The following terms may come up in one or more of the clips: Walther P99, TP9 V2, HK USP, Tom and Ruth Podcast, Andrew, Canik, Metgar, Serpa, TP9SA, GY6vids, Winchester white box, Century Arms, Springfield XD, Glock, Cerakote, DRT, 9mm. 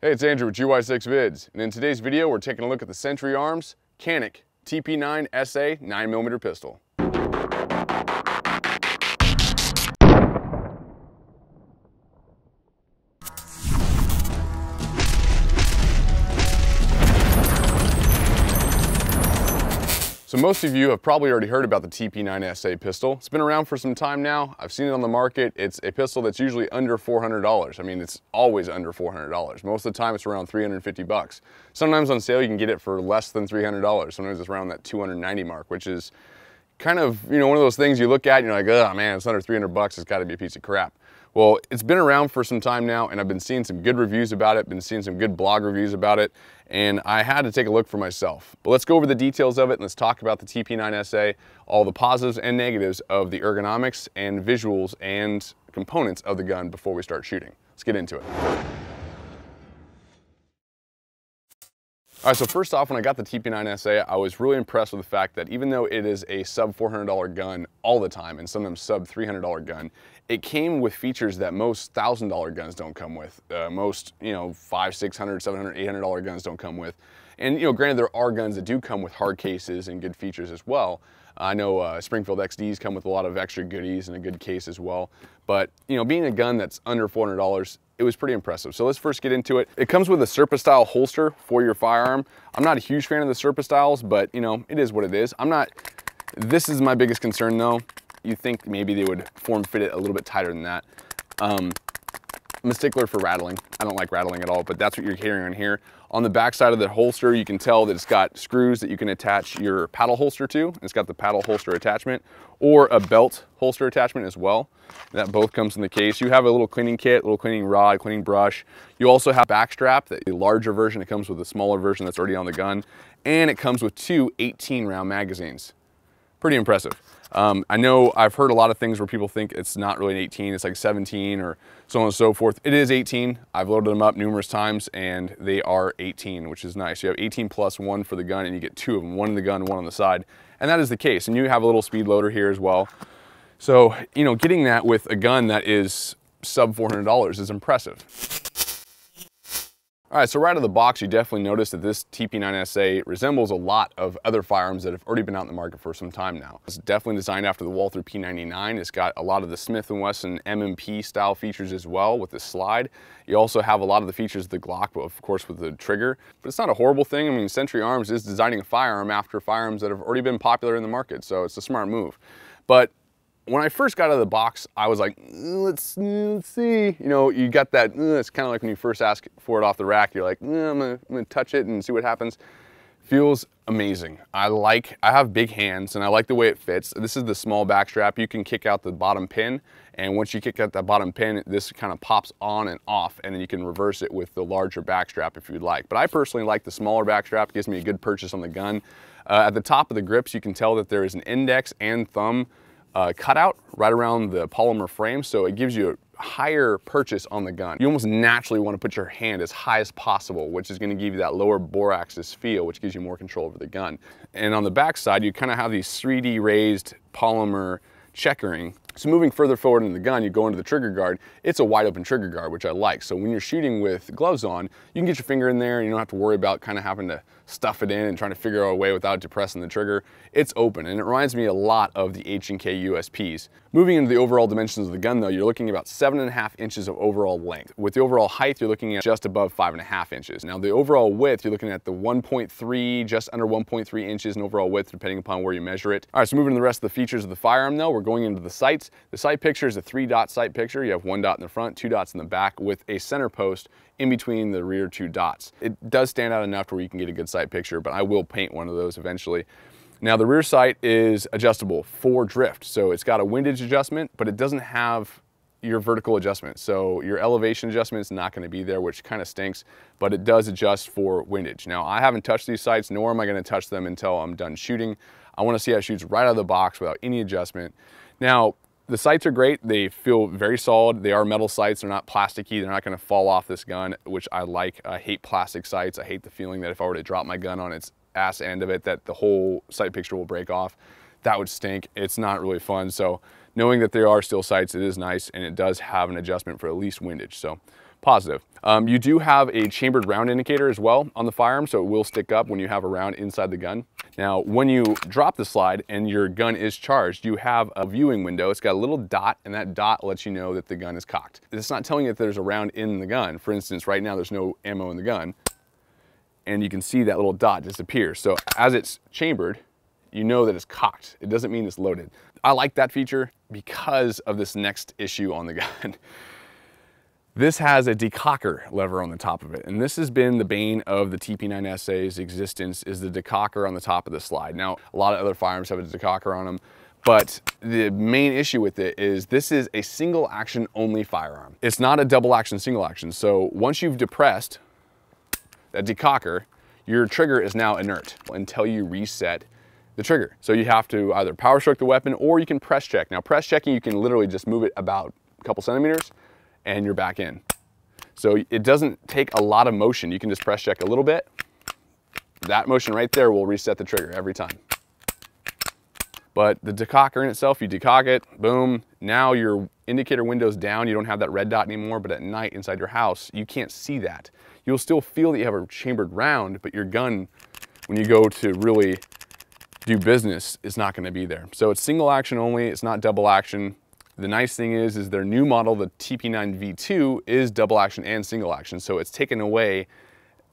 Hey, it's Andrew with GY6vids, and in today's video we're taking a look at the Century Arms Canik TP9SA 9mm pistol. So most of you have probably already heard about the TP9SA pistol. It's been around for some time now. I've seen it on the market. It's a pistol that's usually under $400. I mean, it's always under $400. Most of the time it's around 350 bucks. Sometimes on sale you can get it for less than $300. Sometimes it's around that 290 mark, which is kind of, you know, one of those things you look at and you're like, oh man, it's under 300 bucks. It's gotta be a piece of crap. Well, it's been around for some time now, and I've been seeing some good reviews about it, been seeing some good blog reviews about it, and I had to take a look for myself. But let's go over the details of it, and let's talk about the TP9SA, all the positives and negatives of the ergonomics and visuals and components of the gun before we start shooting. Let's get into it. All right, so first off, when I got the TP9SA, I was really impressed with the fact that even though it is a sub $400 gun all the time, and sometimes sub $300 gun, it came with features that most $1,000 guns don't come with. Most, you know, $500, $600, $700, $800 guns don't come with. And, you know, granted, there are guns that do come with hard cases and good features as well. I know Springfield XDs come with a lot of extra goodies and a good case as well. But, you know, being a gun that's under $400, it was pretty impressive. So let's first get into it. It comes with a Serpa style holster for your firearm. I'm not a huge fan of the Serpa styles, but you know, it is what it is. This is my biggest concern though. You think maybe they would form fit it a little bit tighter than that. I'm a stickler for rattling. I don't like rattling at all, but that's what you're hearing on here. On the back side of the holster, you can tell that it's got screws that you can attach your paddle holster to. It's got the paddle holster attachment or a belt holster attachment as well. That both comes in the case. You have a little cleaning kit, a little cleaning rod, cleaning brush. You also have back strap, the larger version. It comes with a smaller version that's already on the gun. And it comes with two 18-round magazines. Pretty impressive. I know I've heard a lot of things where people think it's not really an 18, it's like 17 or so on and so forth. It is 18. I've loaded them up numerous times and they are 18, which is nice. You have 18 plus one for the gun and you get two of them, one in the gun, one on the side. And that is the case. And you have a little speed loader here as well. So, you know, getting that with a gun that is sub $400 is impressive. All right, so right out of the box, you definitely notice that this TP9SA resembles a lot of other firearms that have already been out in the market for some time now. It's definitely designed after the Walther P99. It's got a lot of the Smith & Wesson M&P style features as well with the slide. You also have a lot of the features of the Glock, but of course with the trigger. But it's not a horrible thing. I mean, Century Arms is designing a firearm after firearms that have already been popular in the market, so it's a smart move. But when I first got out of the box, I was like, let's see. You know, you got that, it's kind of like when you first ask for it off the rack, you're like, I'm gonna touch it and see what happens. Feels amazing. I have big hands and I like the way it fits. This is the small back strap. You can kick out the bottom pin. And once you kick out that bottom pin, this kind of pops on and off, and then you can reverse it with the larger back strap if you'd like. But I personally like the smaller back strap. It gives me a good purchase on the gun. At the top of the grips, you can tell that there is an index and thumb cutout right around the polymer frame, so it gives you a higher purchase on the gun. You almost naturally want to put your hand as high as possible, which is going to give you that lower bore axis feel, which gives you more control over the gun. And on the back side, you kind of have these 3D raised polymer checkering. So moving further forward in the gun, you go into the trigger guard. It's a wide open trigger guard, which I like. So when you're shooting with gloves on, you can get your finger in there and you don't have to worry about kind of having to stuff it in and trying to figure out a way without depressing the trigger. It's open, and it reminds me a lot of the HK USPs. Moving into the overall dimensions of the gun though, you're looking at about 7.5 inches of overall length. With the overall height, you're looking at just above 5.5 inches. Now the overall width, you're looking at the 1.3, just under 1.3 inches in overall width, depending upon where you measure it. All right, so moving to the rest of the features of the firearm though, we're going into the sights. The sight picture is a 3-dot sight picture. You have 1 dot in the front, 2 dots in the back with a center post in between the rear 2 dots. It does stand out enough to where you can get a good sight picture, but I will paint one of those eventually. Now the rear sight is adjustable for drift. So it's got a windage adjustment, but it doesn't have your vertical adjustment. So your elevation adjustment is not going to be there, which kind of stinks, but it does adjust for windage. Now I haven't touched these sights, nor am I going to touch them until I'm done shooting. I want to see how it shoots right out of the box without any adjustment. Now, the sights are great. They feel very solid. They are metal sights. They're not plasticky. They're not going to fall off this gun, which I like. I hate plastic sights. I hate the feeling that if I were to drop my gun on its ass end of it, that the whole sight picture will break off. That would stink. It's not really fun. So knowing that there are still sights, it is nice, and it does have an adjustment for at least windage. So positive. You do have a chambered round indicator as well on the firearm, so it will stick up when you have a round inside the gun. Now, when you drop the slide and your gun is charged, you have a viewing window. It's got a little dot, and that dot lets you know that the gun is cocked. It's not telling you that there's a round in the gun. For instance, right now there's no ammo in the gun, and you can see that little dot disappear. So as it's chambered, you know that it's cocked. It doesn't mean it's loaded. I like that feature because of this next issue on the gun. This has a decocker lever on the top of it, and this has been the bane of the TP9SA's existence, is the decocker on the top of the slide. Now, a lot of other firearms have a decocker on them, but the main issue with it is this is a single action only firearm. It's not a double action, single action. So once you've depressed that decocker, your trigger is now inert until you reset the trigger. So you have to either power stroke the weapon, or you can press check. Now, press checking, you can literally just move it about a couple centimeters, and you're back in. So it doesn't take a lot of motion. You can just press check a little bit. That motion right there will reset the trigger every time. But the decocker in itself, you decock it, boom. Now your indicator window's down. You don't have that red dot anymore, but at night inside your house, you can't see that. You'll still feel that you have a chambered round, but your gun, when you go to really do business, is not gonna be there. So it's single action only, it's not double action. The nice thing is their new model, the TP9 V2, is double action and single action, so it's taken away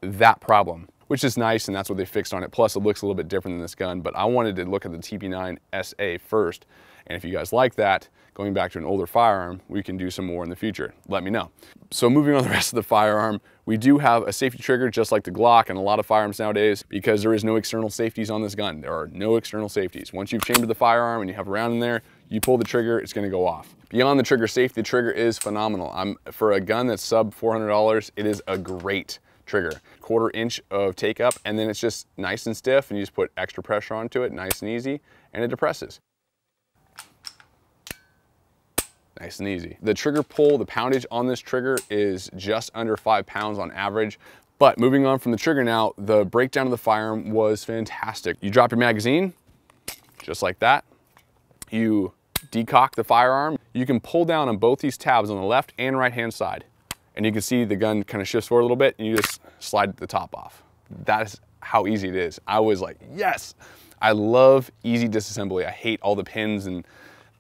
that problem, which is nice, and that's what they fixed on it. Plus, it looks a little bit different than this gun, but I wanted to look at the TP9SA first, and if you guys like that, going back to an older firearm, we can do some more in the future. Let me know. So moving on to the rest of the firearm, we do have a safety trigger, just like the Glock and a lot of firearms nowadays, because there is no external safeties on this gun. There are no external safeties. Once you've chambered the firearm and you have a round in there, you pull the trigger, it's gonna go off. Beyond the trigger safety, the trigger is phenomenal. For a gun that's sub $400, it is a great trigger. 1/4 inch of take up, and then it's just nice and stiff, and you just put extra pressure onto it, nice and easy, and it depresses. Nice and easy. The trigger pull, the poundage on this trigger is just under 5 pounds on average. But moving on from the trigger now, the breakdown of the firearm was fantastic. You drop your magazine, just like that. You decock the firearm. You can pull down on both these tabs on the left and right hand side, and you can see the gun kind of shifts forward a little bit, and you just slide the top off. That's how easy it is. I was like, yes! I love easy disassembly. I hate all the pins and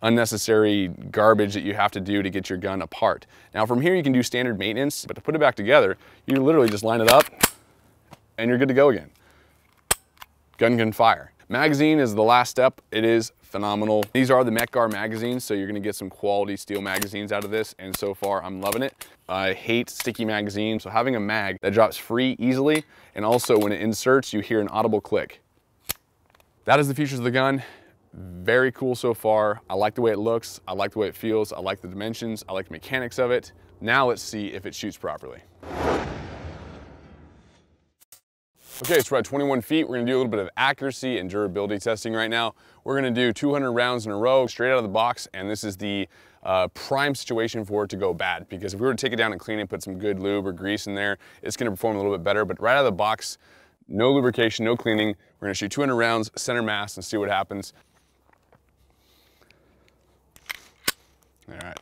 unnecessary garbage that you have to do to get your gun apart. Now, from here you can do standard maintenance, but to put it back together, you literally just line it up and you're good to go again. Gun can fire. Magazine is the last step. It is phenomenal. These are the Metgar magazines, so you're gonna get some quality steel magazines out of this, and so far I'm loving it. I hate sticky magazines, so having a mag that drops free easily, and also when it inserts, you hear an audible click. That is the features of the gun. Very cool so far. I like the way it looks, I like the way it feels, I like the dimensions, I like the mechanics of it. Now let's see if it shoots properly. Okay, so we're at 21 feet. We're gonna do a little bit of accuracy and durability testing right now. We're gonna do 200 rounds in a row, straight out of the box, and this is the prime situation for it to go bad, because if we were to take it down and clean it, put some good lube or grease in there, it's gonna perform a little bit better, but right out of the box, no lubrication, no cleaning. We're gonna shoot 200 rounds, center mass, and see what happens. All right.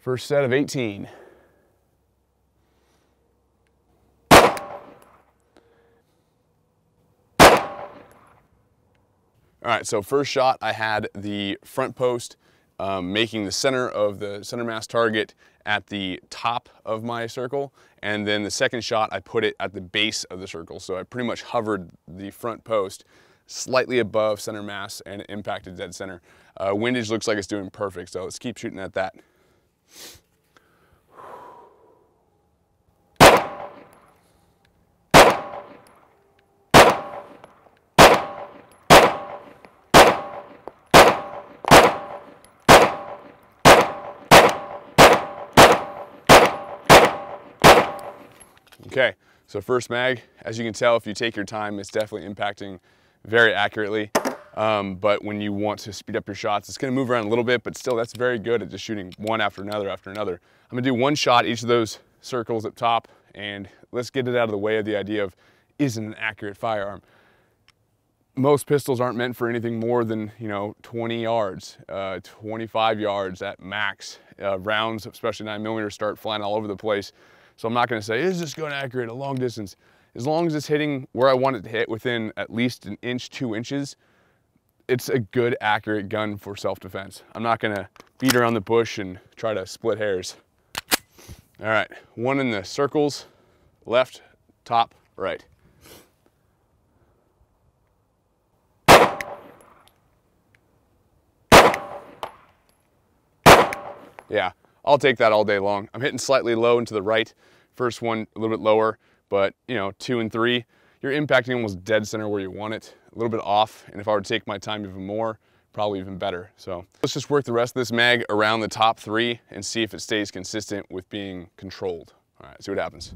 First set of 18. All right, so first shot, I had the front post making the center of the center mass target at the top of my circle, and then the second shot, I put it at the base of the circle. So I pretty much hovered the front post slightly above center mass and impacted dead center. Windage looks like it's doing perfect, so let's keep shooting at that. Okay, so first mag, as you can tell, if you take your time, it's definitely impacting very accurately. But when you want to speed up your shots, it's gonna move around a little bit, but still that's very good at just shooting one after another after another. I'm gonna do one shot each of those circles up top, and let's get it out of the way of the idea of, is it an accurate firearm? most pistols aren't meant for anything more than, you know, 20 yards, 25 yards at max. Rounds, especially 9mm, start flying all over the place. So I'm not gonna say, is this going accurate a long distance? As long as it's hitting where I want it to hit within at least an inch, 2 inches, it's a good, accurate gun for self-defense. I'm not gonna beat around the bush and try to split hairs. All right, one in the circles, left, top, right. Yeah, I'll take that all day long. I'm hitting slightly low and to the right. First one a little bit lower, but you know, 2 and 3, you're impacting almost dead center where you want it, a little bit off. And if I were to take my time even more, probably even better. So let's just work the rest of this mag around the top three and see if it stays consistent with being controlled. All right, see what happens.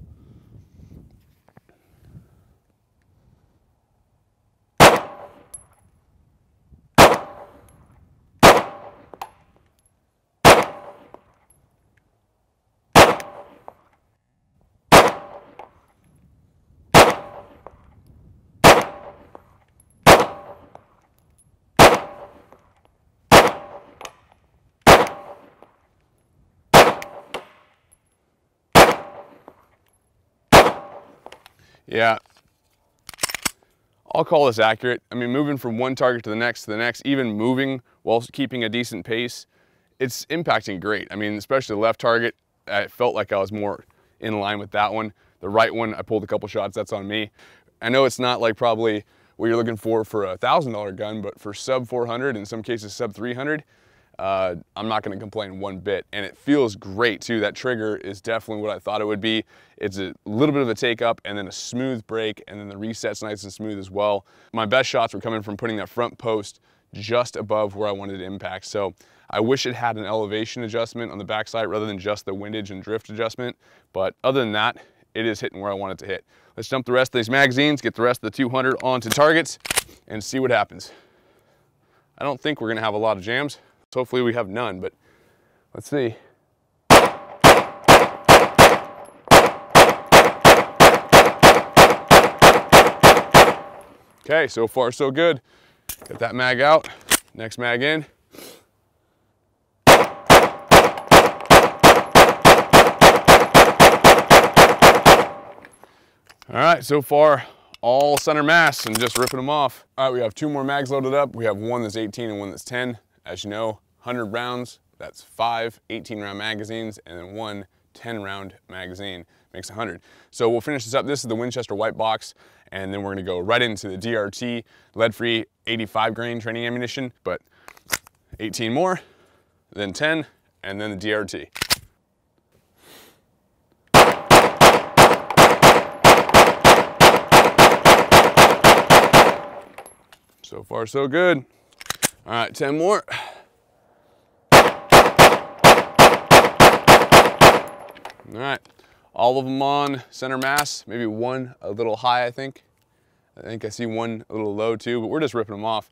Yeah, I'll call this accurate. I mean, moving from one target to the next, even moving while keeping a decent pace, it's impacting great. I mean, especially the left target, I felt like I was more in line with that one. The right one, I pulled a couple shots, that's on me. I know it's not like probably what you're looking for a $1,000 gun, but for sub 400, in some cases sub 300, I'm not going to complain one bit, and it feels great too. That trigger is definitely what I thought it would be. It's a little bit of a take up and then a smooth break, and then the reset's nice and smooth as well. My best shots were coming from putting that front post just above where I wanted to impact. So I wish it had an elevation adjustment on the backside rather than just the windage and drift adjustment. But other than that, it is hitting where I want it to hit. Let's dump the rest of these magazines, get the rest of the 200 onto targets and see what happens. I don't think we're going to have a lot of jams. So hopefully we have none, but let's see. Okay, so far so good. Got that mag out, next mag in. All right, so far all center mass and just ripping them off. All right, we have two more mags loaded up. We have one that's 18 and one that's 10. As you know, 100 rounds, that's 5 18-round magazines, and then one 10-round magazine makes 100. So we'll finish this up. This is the Winchester white box, and then we're gonna go right into the DRT, lead-free 85 grain training ammunition, but 18 more, then 10, and then the DRT. So far, so good. All right, 10 more. All right, all of them on center mass, maybe one a little high, I think. I think I see one a little low too, but we're just ripping them off.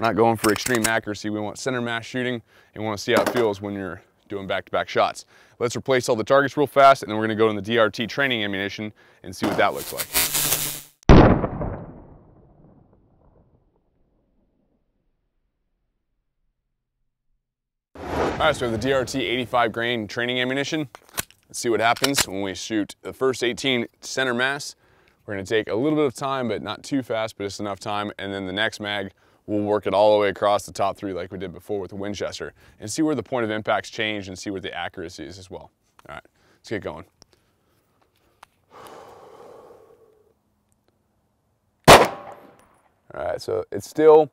We're not going for extreme accuracy. We want center mass shooting, and we want to see how it feels when you're doing back-to-back shots. Let's replace all the targets real fast, and then we're gonna go in the DRT training ammunition and see what that looks like. All right, so we have the DRT 85 grain training ammunition. Let's see what happens when we shoot the first 18 center mass. We're gonna take a little bit of time, but not too fast, but just enough time. And then the next mag, we'll work it all the way across the top three like we did before with the Winchester, and see where the point of impacts change and see where the accuracy is as well. All right, let's get going. All right, so it's still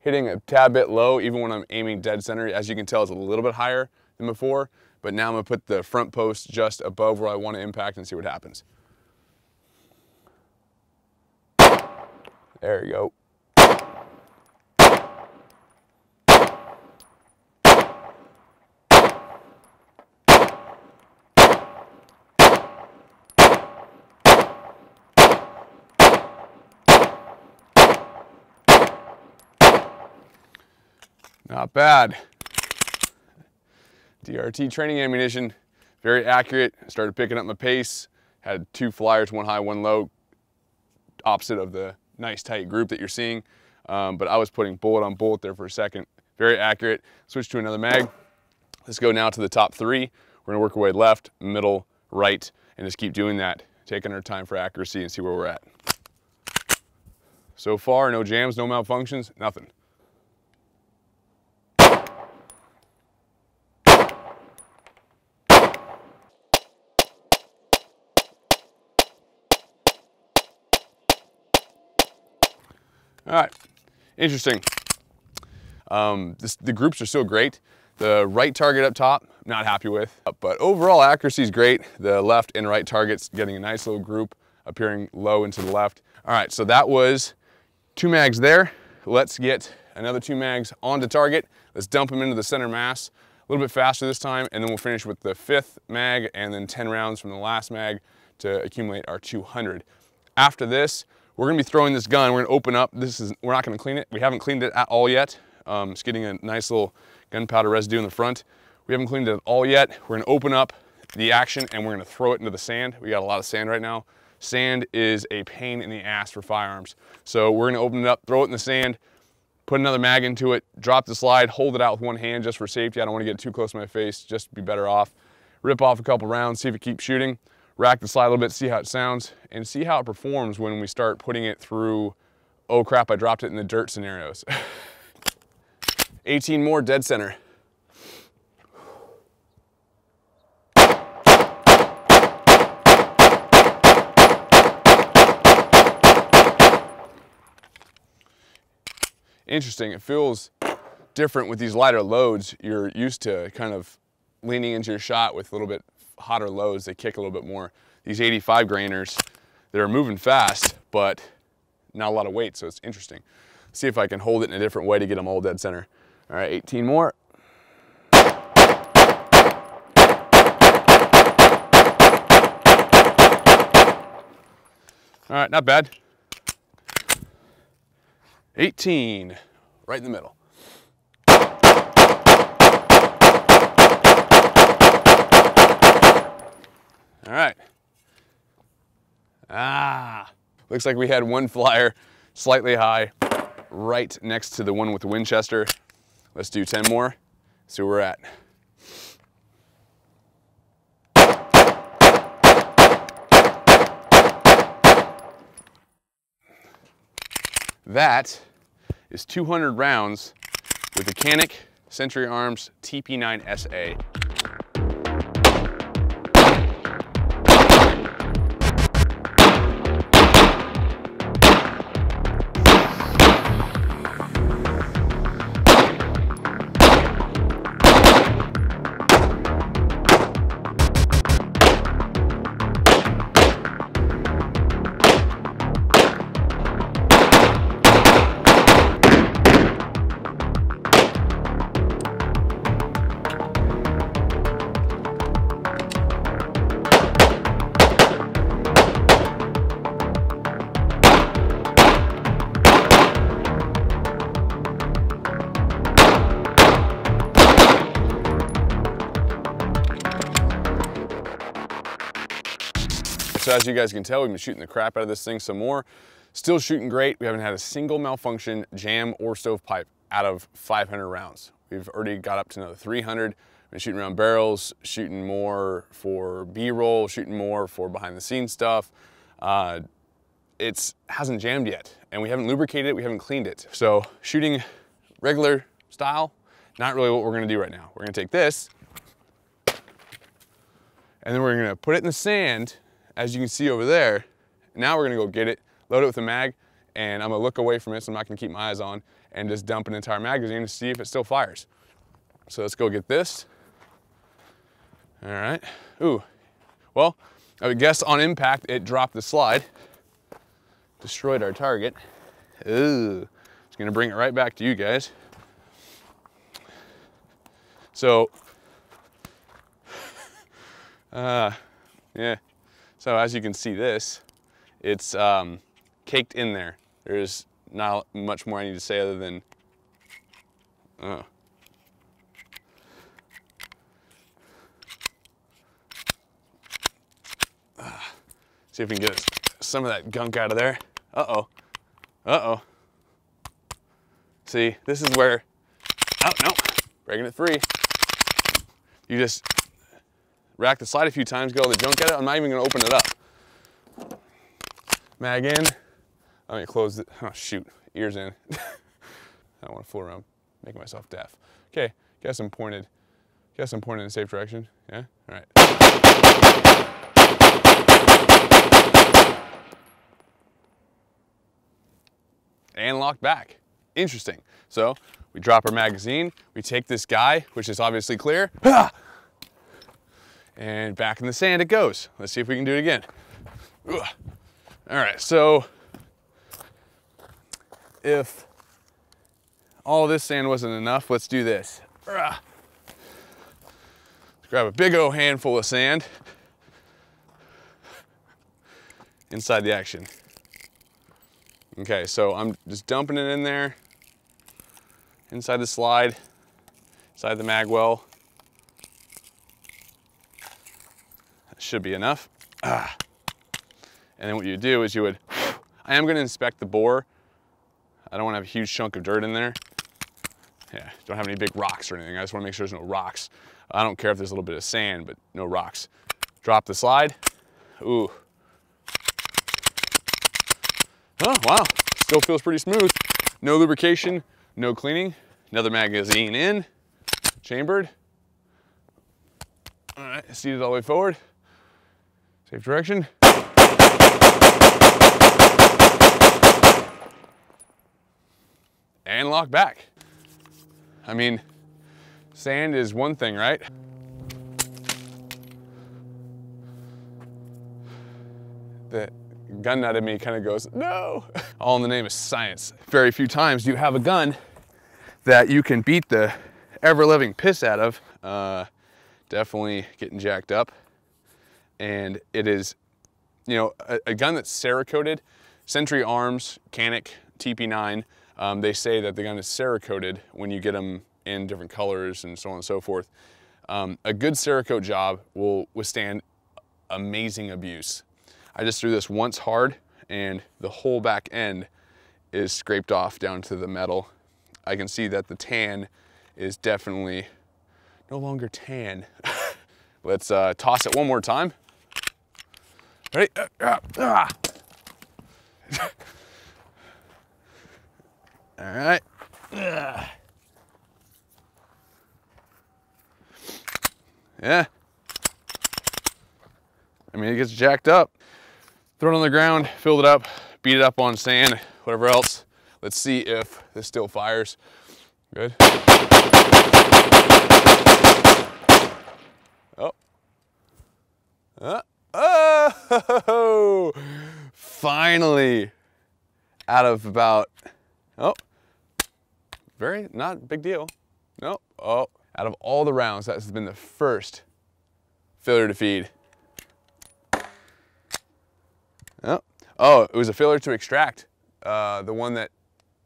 hitting a tad bit low, even when I'm aiming dead center. As you can tell, it's a little bit higher than before, but now I'm gonna put the front post just above where I want to impact and see what happens. There you go. Not bad. DRT training ammunition, very accurate. I started picking up my pace, had two flyers, one high, one low, opposite of the nice tight group that you're seeing. but I was putting bullet on bullet there for a second. Very accurate. Switch to another mag. Let's go now to the top three. We're gonna work our way left, middle, right, and just keep doing that, taking our time for accuracy and see where we're at. So far, no jams, no malfunctions, nothing. All right, interesting. The groups are still great. The right target up top, not happy with, but overall accuracy is great. The left and right targets getting a nice little group, appearing low and to the left. All right, so that was two mags there. Let's get another two mags onto target. Let's dump them into the center mass a little bit faster this time, and then we'll finish with the fifth mag and then 10 rounds from the last mag to accumulate our 200. After this, we're gonna be throwing this gun. We're gonna open up. We're not gonna clean it. We haven't cleaned it at all yet. It's getting a nice little gunpowder residue in the front. We haven't cleaned it at all yet. We're gonna open up the action and we're gonna throw it into the sand. We got a lot of sand right now. Sand is a pain in the ass for firearms. So we're gonna open it up, throw it in the sand, put another mag into it, drop the slide, hold it out with one hand just for safety. I don't wanna get too close to my face, just to be better off. Rip off a couple rounds, see if it keeps shooting. Rack the slide a little bit, see how it sounds, and see how it performs when we start putting it through, oh crap, I dropped it in the dirt scenarios. 18 more, dead center. Interesting, it feels different with these lighter loads. You're used to kind of leaning into your shot with a little bit hotter loads, they kick a little bit more. These 85 grainers, they're moving fast, but not a lot of weight, so it's interesting. See if I can hold it in a different way to get them all dead center. All right, 18 more. All right, not bad. 18, right in the middle. All right. Ah, looks like we had one flyer slightly high, right next to the one with the Winchester. Let's do 10 more, see where we're at. That is 200 rounds with the Canik Century Arms TP9SA. So as you guys can tell, we've been shooting the crap out of this thing some more. Still shooting great. We haven't had a single malfunction, jam, or stovepipe out of 500 rounds. We've already got up to another 300. We've been shooting around barrels, shooting more for B-roll, shooting more for behind-the-scenes stuff. It hasn't jammed yet, and we haven't lubricated it, we haven't cleaned it. So shooting regular style, not really what we're gonna do right now. We're gonna take this, and then we're gonna put it in the sand, as you can see over there. Now we're gonna go get it, load it with a mag, and I'm gonna look away from it so I'm not gonna keep my eyes on, and just dump an entire magazine to see if it still fires. So let's go get this. All right, ooh. Well, I would guess on impact, it dropped the slide, destroyed our target. Ooh, it's gonna bring it right back to you guys. So, yeah. So as you can see this, it's caked in there. There's not much more I need to say other than, see if we can get some of that gunk out of there. Uh-oh, uh-oh. See, this is where, oh no, breaking it free. You just rack the slide a few times, get all the junk at it. I'm not even gonna open it up. Mag in, I'm gonna close it, oh shoot, ears in. I don't wanna fool around, making myself deaf. Okay, guess I'm pointed in a safe direction, yeah? All right. And locked back. Interesting. So we drop our magazine, we take this guy, which is obviously clear, and back in the sand it goes. Let's see if we can do it again. All right, so if all this sand wasn't enough, let's do this. Let's grab a big old handful of sand inside the action. Okay, so I'm just dumping it in there, inside the slide, inside the mag well. That should be enough. And then what you do is you would, I am gonna inspect the bore. I don't wanna have a huge chunk of dirt in there. Yeah, don't have any big rocks or anything. I just wanna make sure there's no rocks. I don't care if there's a little bit of sand, but no rocks. Drop the slide, ooh. Oh, wow, still feels pretty smooth. No lubrication, no cleaning. Another magazine in, chambered. All right, seated all the way forward. Safe direction. And lock back. I mean, sand is one thing, right? That gun nut in me kind of goes, no! All in the name of science. Very few times do you have a gun that you can beat the ever-living piss out of. Definitely getting jacked up. And it is, you know, a gun that's Cerakoted. Century Arms, Canik, TP9, they say that the gun is Cerakoted when you get them in different colors and so on and so forth. A good Cerakote job will withstand amazing abuse. I just threw this once hard and the whole back end is scraped off down to the metal. I can see that the tan is definitely no longer tan. Let's toss it one more time. Ready? All right. Yeah. I mean, it gets jacked up. Throw it on the ground, filled it up, beat it up on sand, whatever else. Let's see if this still fires. Good. Oh. Oh! Finally, out of about, oh, very, not big deal. No, oh. Out of all the rounds, that's been the first failure to feed. Oh, it was a failure to extract. The one that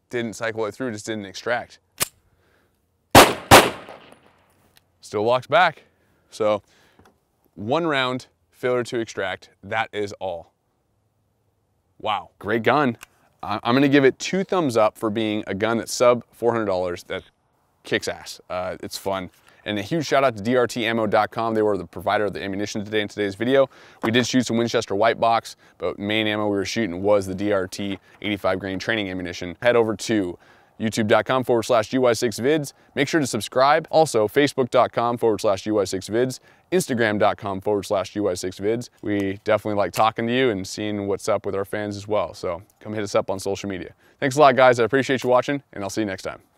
didn't cycle it through just didn't extract. Still locked back. So one round, failure to extract, that is all. Wow, great gun. I'm gonna give it 2 thumbs up for being a gun that's sub $400 that kicks ass. It's fun. And a huge shout out to drtammo.com. They were the provider of the ammunition today in today's video. We did shoot some Winchester white box, but main ammo we were shooting was the DRT 85 grain training ammunition. Head over to youtube.com/GY6vids. Make sure to subscribe. Also, facebook.com/GY6vids, instagram.com/GY6vids. We definitely like talking to you and seeing what's up with our fans as well. So come hit us up on social media. Thanks a lot, guys. I appreciate you watching, and I'll see you next time.